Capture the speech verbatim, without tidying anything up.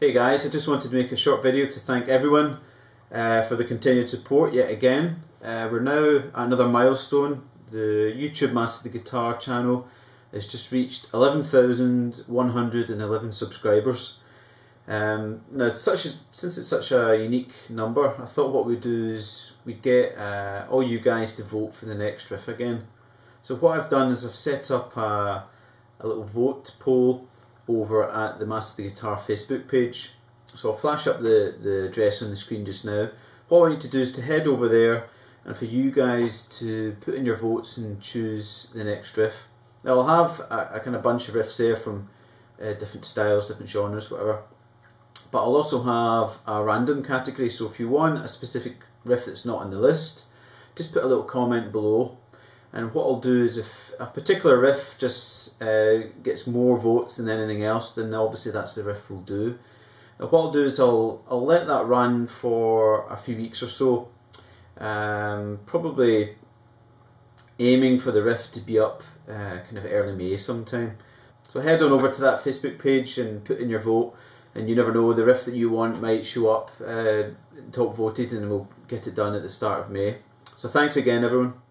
Hey guys, I just wanted to make a short video to thank everyone uh, for the continued support yet again. Uh, we're now at another milestone. The YouTube Master the Guitar channel has just reached eleven thousand one hundred eleven subscribers. Um, now, such a, since it's such a unique number, I thought what we'd do is we'd get uh, all you guys to vote for the next riff again. So what I've done is I've set up a, a little vote poll over at the Master the Guitar Facebook page. So I'll flash up the, the address on the screen just now. What I need to do is to head over there and for you guys to put in your votes and choose the next riff. Now I'll have a, a kind of bunch of riffs there from uh, different styles, different genres, whatever. But I'll also have a random category, so if you want a specific riff that's not on the list, just put a little comment below. And what I'll do is if a particular riff just uh, gets more votes than anything else, then obviously that's the riff we'll do. Now what I'll do is I'll, I'll let that run for a few weeks or so, um, probably aiming for the riff to be up uh, kind of early May sometime. So head on over to that Facebook page and put in your vote, and you never know, the riff that you want might show up uh, top voted and we'll get it done at the start of May. So thanks again everyone.